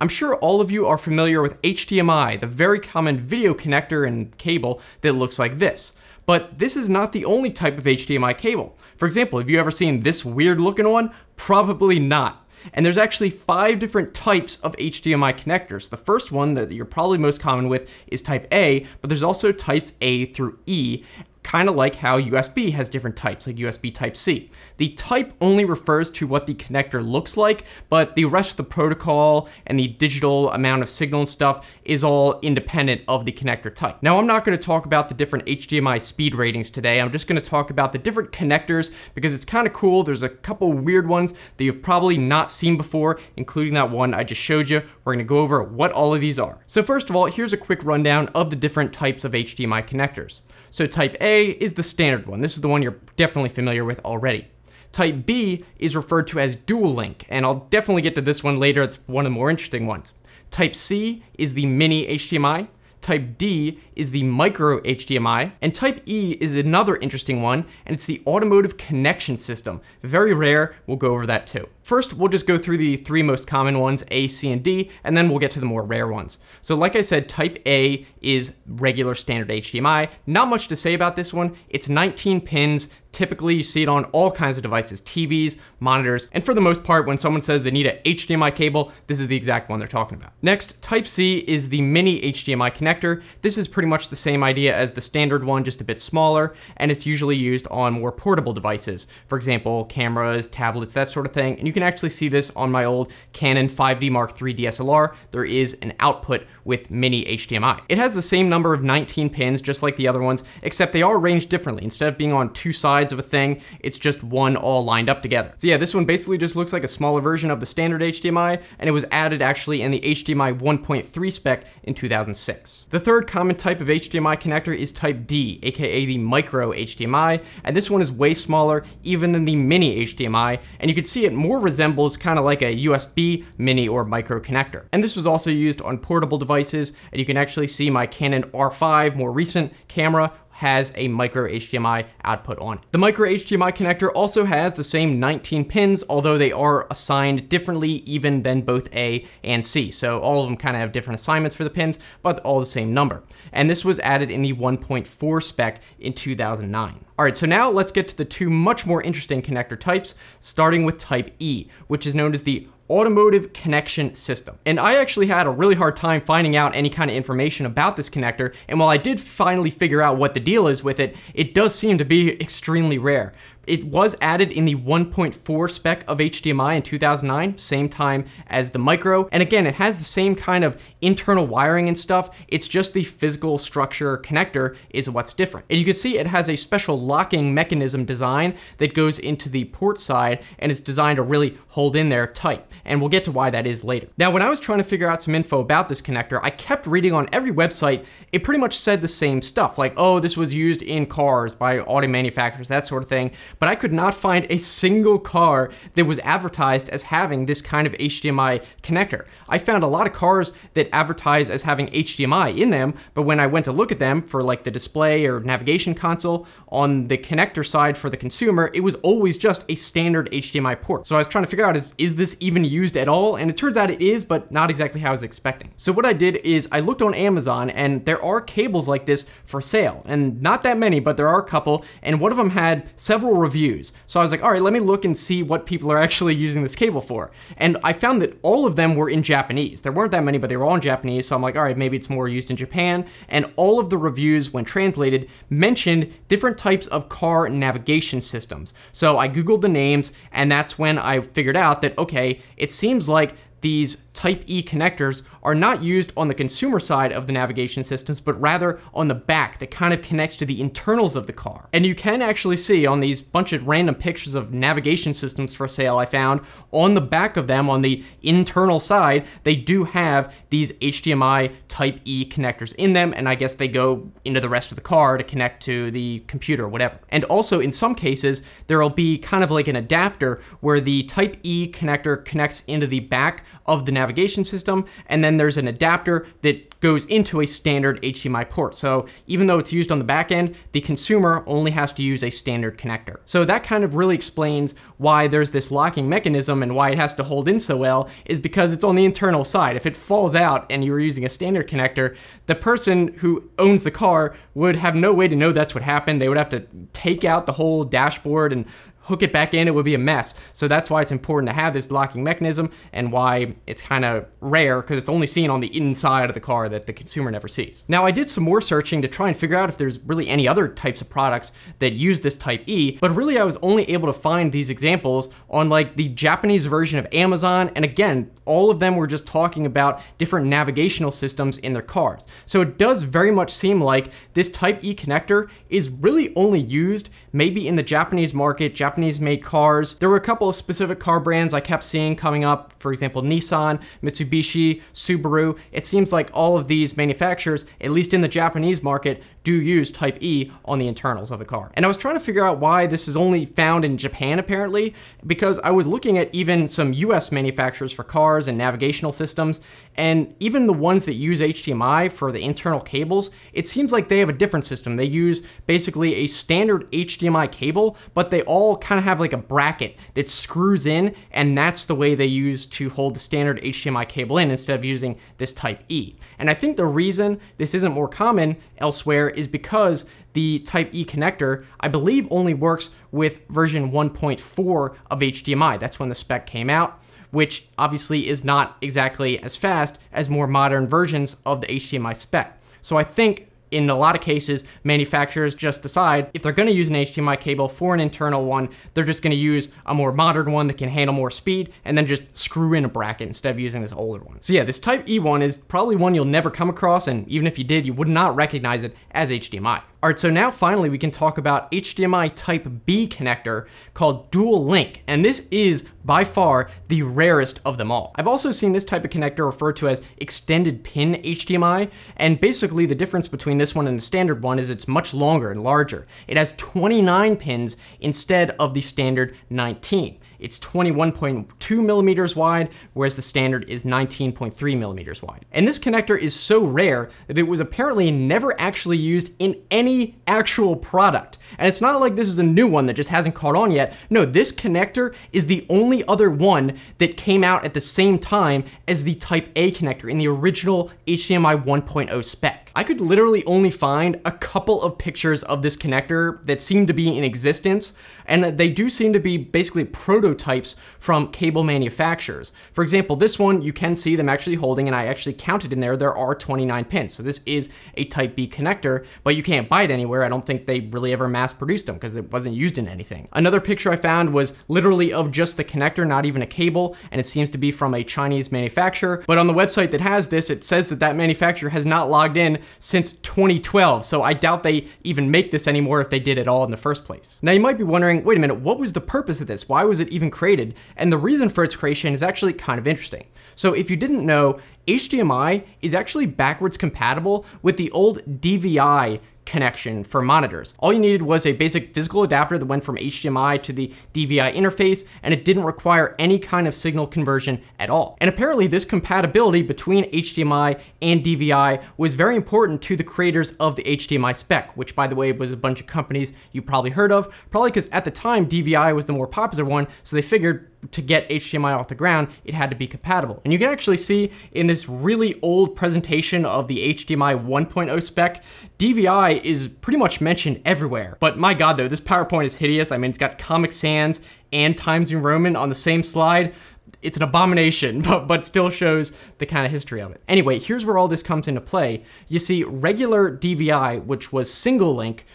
I'm sure all of you are familiar with HDMI, the very common video connector and cable that looks like this. But this is not the only type of HDMI cable. For example, have you ever seen this weird looking one? Probably not. And there's actually 5 different types of HDMI connectors. The first one that you're probably most common with is type A, but there's also types A through E, kind of like how USB has different types, like USB Type C. The type only refers to what the connector looks like, but the rest of the protocol and the digital amount of signal and stuff is all independent of the connector type. Now, I'm not going to talk about the different HDMI speed ratings today. I'm just going to talk about the different connectors because it's kind of cool. There's a couple weird ones that you've probably not seen before, including that one I just showed you. We're going to go over what all of these are. So first of all, here's a quick rundown of the different types of HDMI connectors. So type A is the standard one. This is the one you're definitely familiar with already. Type B is referred to as dual link, and I'll definitely get to this one later. It's one of the more interesting ones. Type C is the mini HDMI. Type D is the micro HDMI, and type E is another interesting one, and it's the automotive connection system. Very rare, we'll go over that too. First, we'll just go through the 3 most common ones, A, C, and D, and then we'll get to the more rare ones. So like I said, type A is regular standard HDMI. Not much to say about this one. It's 19 pins. Typically, you see it on all kinds of devices, TVs, monitors, and for the most part, when someone says they need a HDMI cable, this is the exact one they're talking about. Next, type C is the mini HDMI connector. This is pretty much the same idea as the standard one, just a bit smaller, and it's usually used on more portable devices. For example, cameras, tablets, that sort of thing, and you can actually see this on my old Canon 5D Mark III DSLR. There is an output with mini HDMI. It has the same number of 19 pins, just like the other ones, except they are arranged differently. Instead of being on 2 sides of a thing, it's just one all lined up together. So yeah, this one basically just looks like a smaller version of the standard HDMI, and it was added actually in the HDMI 1.3 spec in 2006. The third common type of HDMI connector is type D, aka the micro HDMI, and this one is way smaller even than the mini HDMI, and you can see it more resembles kind of like a USB mini or micro connector. And this was also used on portable devices, and you can actually see my Canon R5, more recent camera, has a micro HDMI output on it. The micro HDMI connector also has the same 19 pins, although they are assigned differently even than both A and C. So all of them kind of have different assignments for the pins, but all the same number. And this was added in the 1.4 spec in 2009. All right, so now let's get to the 2 much more interesting connector types, starting with type E, which is known as the automotive connection system. And I actually had a really hard time finding out any kind of information about this connector, and while I did finally figure out what the deal is with it, it does seem to be extremely rare. It was added in the 1.4 spec of HDMI in 2009, same time as the micro. And again, it has the same kind of internal wiring and stuff. It's just the physical structure connector is what's different. And you can see it has a special locking mechanism design that goes into the port side, and it's designed to really hold in there tight. And we'll get to why that is later. Now, when I was trying to figure out some info about this connector, I kept reading on every website, it pretty much said the same stuff. Like, oh, this was used in cars by auto manufacturers, that sort of thing. But I could not find a single car that was advertised as having this kind of HDMI connector. I found a lot of cars that advertise as having HDMI in them, but when I went to look at them for like the display or navigation console, on the connector side for the consumer, it was always just a standard HDMI port. So I was trying to figure out, is this even used at all? And it turns out it is, but not exactly how I was expecting. So what I did is I looked on Amazon, and there are cables like this for sale, and not that many, but there are a couple, and one of them had several reviews. So I was like, all right, let me look and see what people are actually using this cable for. And I found that all of them were in Japanese. There weren't that many, but they were all in Japanese. So I'm like, all right, maybe it's more used in Japan. And all of the reviews, when translated, mentioned different types of car navigation systems. So I Googled the names, and that's when I figured out that, okay, it seems like these type E connectors are not used on the consumer side of the navigation systems, but rather on the back that kind of connects to the internals of the car. And you can actually see on these bunch of random pictures of navigation systems for sale I found, on the back of them, on the internal side, they do have these HDMI type E connectors in them, and I guess they go into the rest of the car to connect to the computer or whatever. And also in some cases, there'll be kind of like an adapter where the type E connector connects into the back of the navigation system, and then there's an adapter that goes into a standard HDMI port. So even though it's used on the back end, the consumer only has to use a standard connector. So that kind of really explains why there's this locking mechanism and why it has to hold in so well, is because it's on the internal side. If it falls out and you were using a standard connector, the person who owns the car would have no way to know that's what happened. They would have to take out the whole dashboard and hook it back in. It would be a mess. So that's why it's important to have this locking mechanism, and why it's kind of rare, because it's only seen on the inside of the car that the consumer never sees. Now, I did some more searching to try and figure out if there's really any other types of products that use this Type E, but really I was only able to find these examples on like the Japanese version of Amazon. And again, all of them were just talking about different navigational systems in their cars. So it does very much seem like this Type E connector is really only used maybe in the Japanese market, Japanese-made cars. There were a couple of specific car brands I kept seeing coming up, for example, Nissan, Mitsubishi, Subaru. It seems like all of these manufacturers, at least in the Japanese market, do use Type E on the internals of the car. And I was trying to figure out why this is only found in Japan, apparently, because I was looking at even some US manufacturers for cars and navigational systems, and even the ones that use HDMI for the internal cables, it seems like they have a different system. They use basically a standard HDMI cable, but they all kind of have like a bracket that screws in, and that's the way they use to hold the standard HDMI cable in instead of using this Type E. And I think the reason this isn't more common elsewhere is because the Type E connector, I believe, only works with version 1.4 of HDMI. That's when the spec came out, which obviously is not exactly as fast as more modern versions of the HDMI spec. So I think in a lot of cases, manufacturers just decide if they're going to use an HDMI cable for an internal one, they're just going to use a more modern one that can handle more speed, and then just screw in a bracket instead of using this older one. So yeah, this Type E one is probably one you'll never come across, and even if you did, you would not recognize it as HDMI. All right, so now finally we can talk about HDMI Type B connector called Dual Link, and this is by far the rarest of them all. I've also seen this type of connector referred to as extended pin HDMI, and basically the difference between this one and the standard one is it's much longer and larger. It has 29 pins instead of the standard 19. It's 21.2 millimeters wide, whereas the standard is 19.3 millimeters wide. And this connector is so rare that it was apparently never actually used in any actual product. And it's not like this is a new one that just hasn't caught on yet. No, this connector is the only other one that came out at the same time as the Type A connector in the original HDMI 1.0 spec. I could literally only find a couple of pictures of this connector that seem to be in existence, and they do seem to be basically prototypes from cable manufacturers. For example, this one, you can see them actually holding, and I actually counted in there are 29 pins. So this is a Type B connector, but you can't buy it anywhere. I don't think they really ever mass produced them because it wasn't used in anything. Another picture I found was literally of just the connector, not even a cable, and it seems to be from a Chinese manufacturer. But on the website that has this, it says that that manufacturer has not logged in since 2012. So I doubt they even make this anymore, if they did at all in the first place. Now you might be wondering, wait a minute, what was the purpose of this? Why was it even created? And the reason for its creation is actually kind of interesting. So if you didn't know, HDMI is actually backwards compatible with the old DVI connection for monitors. All you needed was a basic physical adapter that went from HDMI to the DVI interface, and it didn't require any kind of signal conversion at all. And apparently this compatibility between HDMI and DVI was very important to the creators of the HDMI spec, which by the way was a bunch of companies you probably heard of, probably because at the time DVI was the more popular one, so they figured to get HDMI off the ground, it had to be compatible. And you can actually see in this really old presentation of the HDMI 1.0 spec, DVI is pretty much mentioned everywhere. But my God though, this PowerPoint is hideous. I mean, it's got Comic Sans and Times New Roman on the same slide. It's an abomination, but still shows the kind of history of it. Anyway, here's where all this comes into play. You see, regular DVI, which was single link,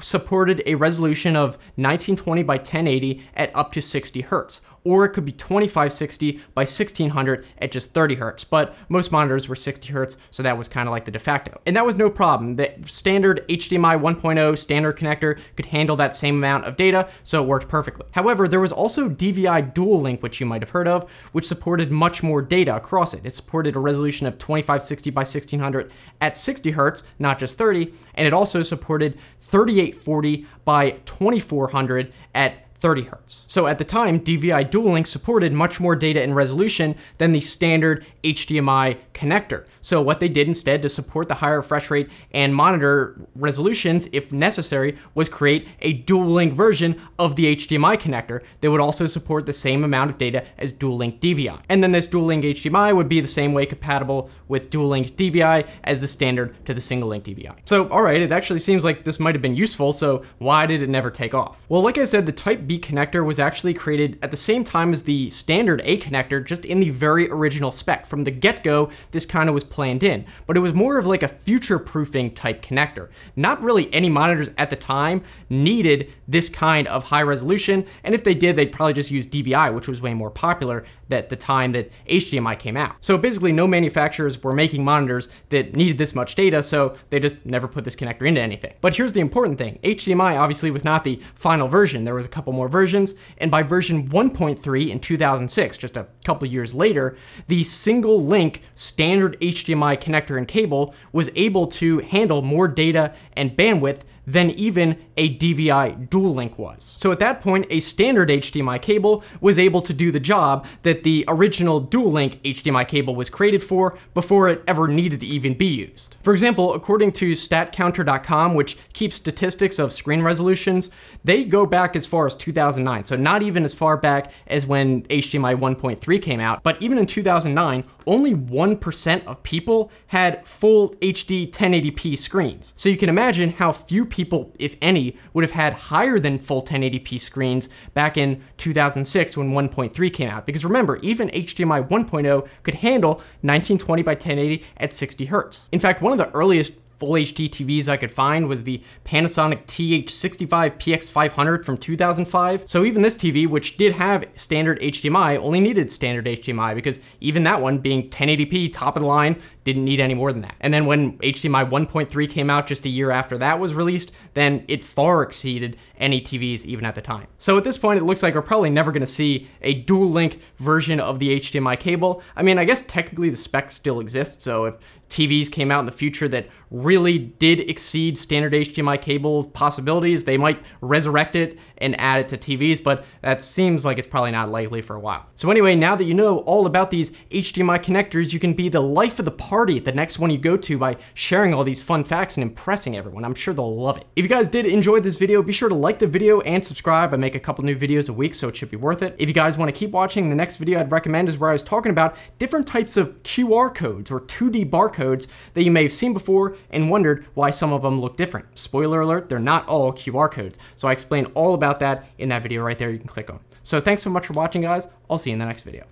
supported a resolution of 1920 by 1080 at up to 60 Hertz. Or it could be 2560 by 1600 at just 30 Hertz, but most monitors were 60 Hertz, so that was kind of like the de facto. And that was no problem. The standard HDMI 1.0 standard connector could handle that same amount of data, so it worked perfectly. However, there was also DVI Dual Link, which you might have heard of, which supported much more data across it. It supported a resolution of 2560 by 1600 at 60 Hertz, not just 30, and it also supported 3840 by 2400 at 30 Hz. So at the time, DVI dual link supported much more data and resolution than the standard HDMI connector. So what they did instead to support the higher refresh rate and monitor resolutions, if necessary, was create a dual link version of the HDMI connector that would also support the same amount of data as dual link DVI. And then this dual link HDMI would be the same way compatible with dual link DVI as the standard to the single link DVI. So all right, it actually seems like this might have been useful, so why did it never take off? Well, like I said, the Type B connector was actually created at the same time as the standard A connector, just in the very original spec. From the get-go, this kind of was planned in, but it was more of like a future-proofing type connector. Not really any monitors at the time needed this kind of high resolution, and if they did, they'd probably just use DVI, which was way more popular at the time that HDMI came out. So basically no manufacturers were making monitors that needed this much data, so they just never put this connector into anything. But here's the important thing. HDMI obviously was not the final version. There was a couple more versions, and by version 1.3 in 2006, just a couple years later, the single link standard HDMI connector and cable was able to handle more data and bandwidth than even a DVI dual link was. So at that point, a standard HDMI cable was able to do the job that the original dual link HDMI cable was created for before it ever needed to even be used. For example, according to statcounter.com, which keeps statistics of screen resolutions, they go back as far as 2009. So not even as far back as when HDMI 1.3 came out, but even in 2009, only 1% of people had full HD 1080p screens. So you can imagine how few people, if any, would have had higher than full 1080p screens back in 2006 when 1.3 came out. Because remember, even HDMI 1.0 could handle 1920 by 1080 at 60 Hz. In fact, one of the earliest full HD TVs I could find was the Panasonic TH65PX500 from 2005. So even this TV, which did have standard HDMI, only needed standard HDMI because even that one being 1080p top of the line didn't need any more than that. And then when HDMI 1.3 came out just a year after that was released, then it far exceeded any TVs even at the time. So at this point, it looks like we're probably never gonna see a dual link version of the HDMI cable. I mean, I guess technically the spec still exists, so if TVs came out in the future that really did exceed standard HDMI cables possibilities, they might resurrect it and add it to TVs, but that seems like it's probably not likely for a while. So anyway, now that you know all about these HDMI connectors, you can be the life of the party at the next one you go to by sharing all these fun facts and impressing everyone. I'm sure they'll love it. If you guys did enjoy this video, be sure to like the video and subscribe. I make a couple new videos a week, so it should be worth it. If you guys want to keep watching, the next video I'd recommend is where I was talking about different types of QR codes or 2D barcodes that you may have seen before and wondered why some of them look different. Spoiler alert, they're not all QR codes. So I explain all about that in that video right there you can click on. So thanks so much for watching, guys. I'll see you in the next video.